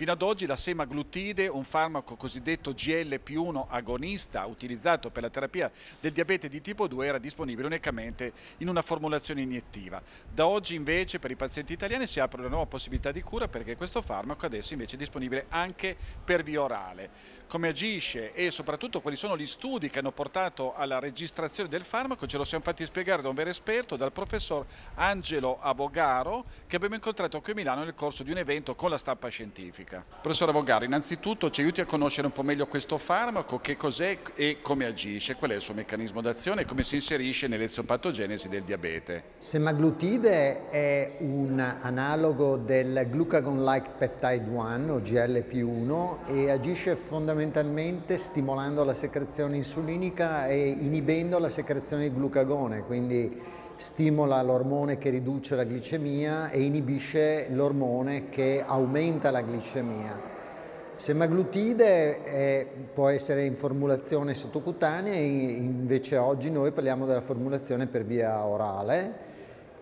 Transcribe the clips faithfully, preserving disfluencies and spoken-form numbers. Fino ad oggi la semaglutide, un farmaco cosiddetto G L P uno agonista utilizzato per la terapia del diabete di tipo due, era disponibile unicamente in una formulazione iniettiva. Da oggi invece per i pazienti italiani si apre una nuova possibilità di cura, perché questo farmaco adesso invece è disponibile anche per via orale. Come agisce e soprattutto quali sono gli studi che hanno portato alla registrazione del farmaco ce lo siamo fatti spiegare da un vero esperto, dal professor Angelo Avogaro, che abbiamo incontrato qui a Milano nel corso di un evento con la stampa scientifica. Professor Avogaro, innanzitutto ci aiuti a conoscere un po' meglio questo farmaco, che cos'è e come agisce, qual è il suo meccanismo d'azione e come si inserisce nell'eziopatogenesi del diabete. Semaglutide è un analogo del glucagon-like peptide uno o G L P uno e agisce fondamentalmente stimolando la secrezione insulinica e inibendo la secrezione di glucagone, quindi stimola l'ormone che riduce la glicemia e inibisce l'ormone che aumenta la glicemia. Semaglutide è, può essere in formulazione sottocutanea, invece oggi noi parliamo della formulazione per via orale,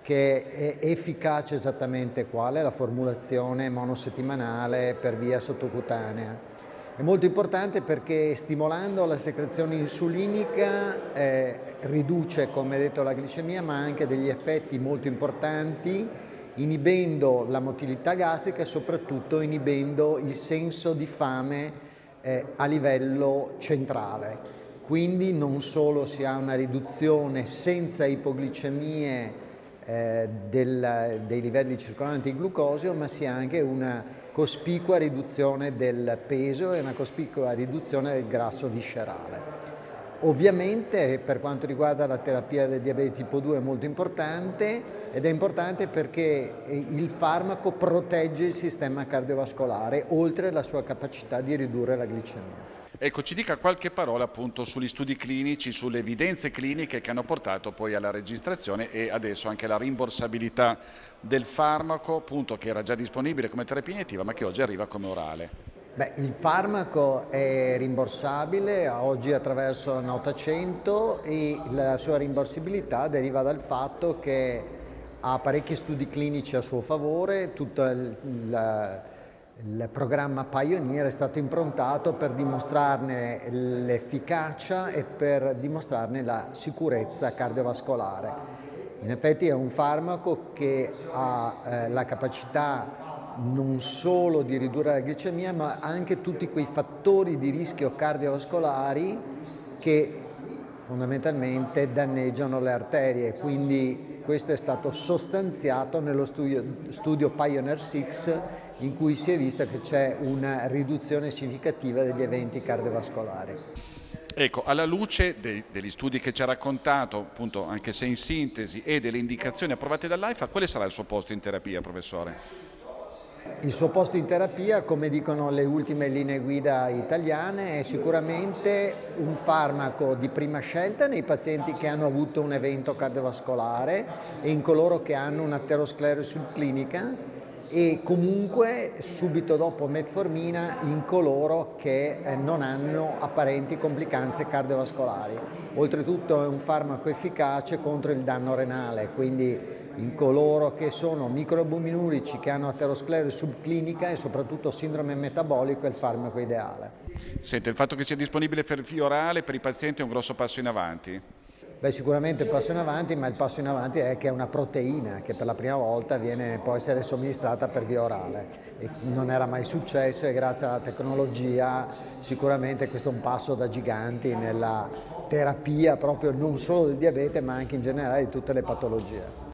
che è efficace esattamente quale la formulazione monosettimanale per via sottocutanea. È molto importante perché stimolando la secrezione insulinica eh, riduce, come detto, la glicemia, ma anche degli effetti molto importanti, inibendo la motilità gastrica e soprattutto inibendo il senso di fame eh, a livello centrale. Quindi non solo si ha una riduzione senza ipoglicemie eh, del, dei livelli circolanti di glucosio, ma si ha anche una cospicua riduzione del peso e una cospicua riduzione del grasso viscerale. Ovviamente per quanto riguarda la terapia del diabete tipo due è molto importante, ed è importante perché il farmaco protegge il sistema cardiovascolare oltre la sua capacità di ridurre la glicemia. Ecco, ci dica qualche parola appunto sugli studi clinici, sulle evidenze cliniche che hanno portato poi alla registrazione e adesso anche alla rimborsabilità del farmaco, appunto, che era già disponibile come terapia iniettiva ma che oggi arriva come orale. Beh, il farmaco è rimborsabile oggi attraverso la nota cento e la sua rimborsabilità deriva dal fatto che ha parecchi studi clinici a suo favore. Tutto il, il Il programma Pioneer è stato improntato per dimostrarne l'efficacia e per dimostrarne la sicurezza cardiovascolare. In effetti è un farmaco che ha eh, la capacità non solo di ridurre la glicemia, ma anche tutti quei fattori di rischio cardiovascolari che fondamentalmente danneggiano le arterie. Quindi questo è stato sostanziato nello studio, studio Pioneer sei, in cui si è vista che c'è una riduzione significativa degli eventi cardiovascolari. Ecco, alla luce dei, degli studi che ci ha raccontato, appunto, anche se in sintesi, e delle indicazioni approvate dall'AIFA, quale sarà il suo posto in terapia, professore? Il suo posto in terapia, come dicono le ultime linee guida italiane, è sicuramente un farmaco di prima scelta nei pazienti che hanno avuto un evento cardiovascolare e in coloro che hanno un'aterosclerosi subclinica, e comunque subito dopo metformina in coloro che non hanno apparenti complicanze cardiovascolari. Oltretutto è un farmaco efficace contro il danno renale, quindi in coloro che sono microalbuminurici, che hanno aterosclerosi subclinica e soprattutto sindrome metabolico è il farmaco ideale. Senta, il fatto che sia disponibile per via orale per i pazienti è un grosso passo in avanti? Beh, sicuramente il passo in avanti, ma il passo in avanti è che è una proteina che per la prima volta viene, può essere somministrata per via orale. E non era mai successo, e grazie alla tecnologia sicuramente questo è un passo da giganti nella terapia proprio non solo del diabete, ma anche in generale di tutte le patologie.